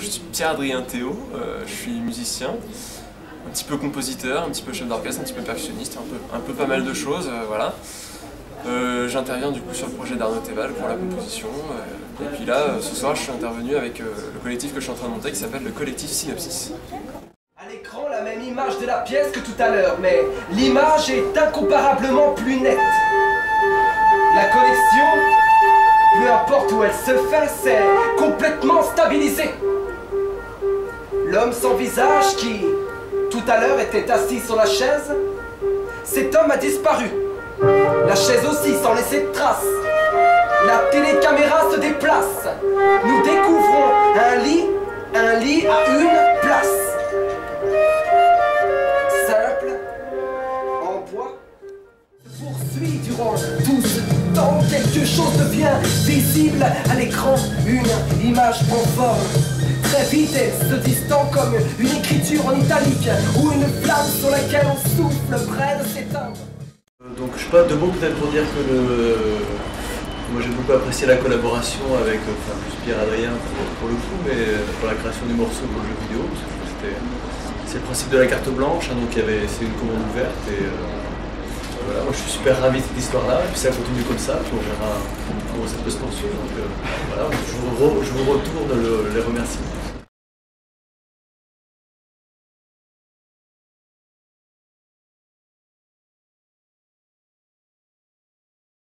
je suis Pierre-Adrien Théo, je suis musicien, un petit peu compositeur, un petit peu chef d'orchestre, un petit peu percussionniste, un peu pas mal de choses, voilà. J'interviens du coup sur le projet d'Arnaud Théval pour la composition, et puis là, ce soir, je suis intervenu avec le collectif que je suis en train de monter qui s'appelle le collectif Synopsis. La même image de la pièce que tout à l'heure, mais l'image est incomparablement plus nette. La connexion, peu importe où elle se fait, c'est complètement stabilisé. L'homme sans visage qui, tout à l'heure, était assis sur la chaise, cet homme a disparu. La chaise aussi, sans laisser de traces. La télécaméra se déplace. Nous découvrons un lit à une place. Poursuit durant tout ce temps, quelque chose devient visible à l'écran, une image en forme. Très vite elle se distend comme une écriture en italique ou une flamme sur laquelle on souffle près de s'éteindre. Donc je sais pas, deux mots peut-être pour dire que moi j'ai beaucoup apprécié la collaboration avec Pierre-Adrien pour le coup, mais pour la création du morceau pour le jeu vidéo, parce que c'est le principe de la carte blanche, hein, donc c'est une commande ouverte et... voilà, moi je suis super ravi de cette histoire-là, et puis ça continue comme ça, puis on verra comment ça peut se poursuivre. Donc voilà, je vous retourne les remerciements.